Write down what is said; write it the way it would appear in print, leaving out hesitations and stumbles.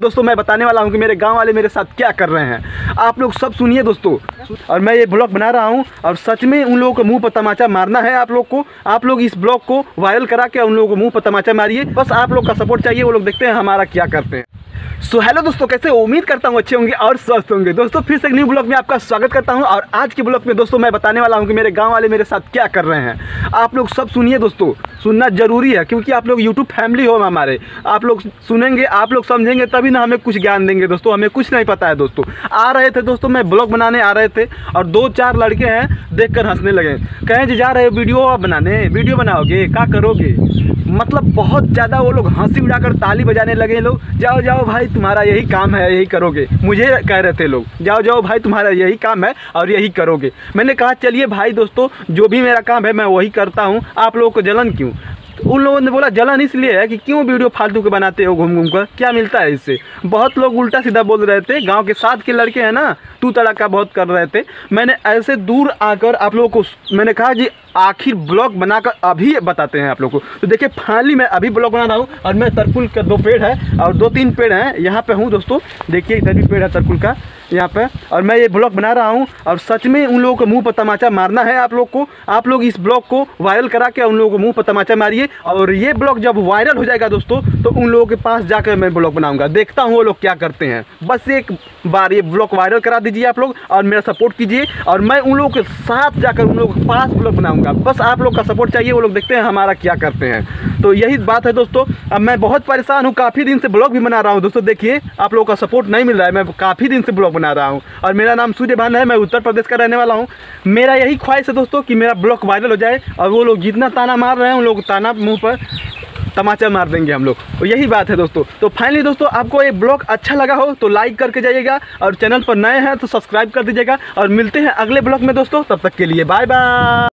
दोस्तों मैं बताने वाला हूं कि मेरे गांव वाले मेरे साथ क्या कर रहे हैं, आप लोग सब सुनिए दोस्तों। और मैं ये ब्लॉग बना रहा हूं और सच में उन लोगों को मुंह पर तमाचा मारना है। आप लोग इस ब्लॉग को वायरल करा के उन लोगों को मुंह पर तमाचा मारिए, बस आप लोग का सपोर्ट चाहिए। वो लोग देखते हैं हमारा क्या करते हैं। सो हेलो दोस्तों, कैसे उम्मीद करता हूँ अच्छे होंगे और स्वस्थ होंगे। दोस्तों फिर से एक न्यू ब्लॉग में आपका स्वागत करता हूँ। और आज के ब्लॉग में दोस्तों मैं बताने वाला हूँ कि मेरे गांव वाले मेरे साथ क्या कर रहे हैं। आप लोग सब सुनिए दोस्तों, सुनना जरूरी है क्योंकि आप लोग यूट्यूब फैमिली हो हमारे। आप लोग सुनेंगे, आप लोग समझेंगे, तभी ना हमें कुछ ज्ञान देंगे दोस्तों। हमें कुछ नहीं पता है दोस्तों। आ रहे थे दोस्तों, मैं ब्लॉग बनाने आ रहे थे और दो चार लड़के हैं, देखकर हंसने लगे। कहें जी जा रहे हो वीडियो बनाने, वीडियो बनाओगे, क्या करोगे, मतलब बहुत ज़्यादा। वो लोग हंसी उड़ाकर ताली बजाने लगे। लोग जाओ जाओ भाई तुम्हारा यही काम है, यही करोगे, मुझे कह रहे थे लोग। जाओ जाओ भाई तुम्हारा यही काम है और यही करोगे। मैंने कहा चलिए भाई दोस्तों, जो भी मेरा काम है मैं वही करता हूँ, आप लोगों को जलन क्यों। उन लोगों ने बोला जलन इसलिए है कि क्यों वीडियो फालतू के बनाते हो घूम घूम कर, क्या मिलता है इससे। बहुत लोग उल्टा सीधा बोल रहे थे, गांव के साथ के लड़के हैं ना, तू तड़ाका बहुत कर रहे थे। मैंने ऐसे दूर आकर आप लोगों को मैंने कहा जी आखिर ब्लॉग बनाकर अभी बताते हैं आप लोगों को। तो देखिए फाइनली मैं अभी ब्लॉग बना रहा हूँ। और मैं तरकुल का दो पेड़ है और 2-3 पेड़ हैं यहाँ पे हूँ दोस्तों। देखिए इधर भी पेड़ है तरकुल का यहाँ पे। और मैं ये ब्लॉग बना रहा हूँ और सच में उन लोगों को मुँह पर तमाचा मारना है। आप लोग इस ब्लॉग को वायरल करा के उन लोगों को मुँह पर तमाचा मारिए। और ये ब्लॉग जब वायरल हो जाएगा दोस्तों तो उन लोगों के पास जाकर मैं ब्लॉग बनाऊँगा, देखता हूँ वो लोग क्या करते हैं। बस एक बार ये ब्लॉग वायरल करा दीजिए आप लोग और मेरा सपोर्ट कीजिए। और मैं उन लोगों के साथ जाकर उन लोगों के पास ब्लॉग बनाऊँगा, बस आप लोग का सपोर्ट चाहिए। वो लोग देखते हैं हमारा क्या करते हैं। तो यही बात है दोस्तों। अब मैं बहुत परेशान हूँ, काफ़ी दिन से ब्लॉग भी बना रहा हूँ दोस्तों। देखिए आप लोगों का सपोर्ट नहीं मिल रहा है, मैं काफ़ी दिन से ब्लॉग बना रहा हूँ। और मेरा नाम सूर्यभान है, मैं उत्तर प्रदेश का रहने वाला हूँ। मेरा यही ख्वाहिश है दोस्तों कि मेरा ब्लॉग वायरल हो जाए। और वो लोग जितना ताना मार रहे हैं, उन लोग ताना मुँह पर तमाचा मार देंगे हम लोग, तो यही बात है दोस्तों। तो फाइनली दोस्तों आपको ये ब्लॉग अच्छा लगा हो तो लाइक करके जाइएगा और चैनल पर नए हैं तो सब्सक्राइब कर दीजिएगा। और मिलते हैं अगले ब्लॉग में दोस्तों, तब तक के लिए बाय बाय।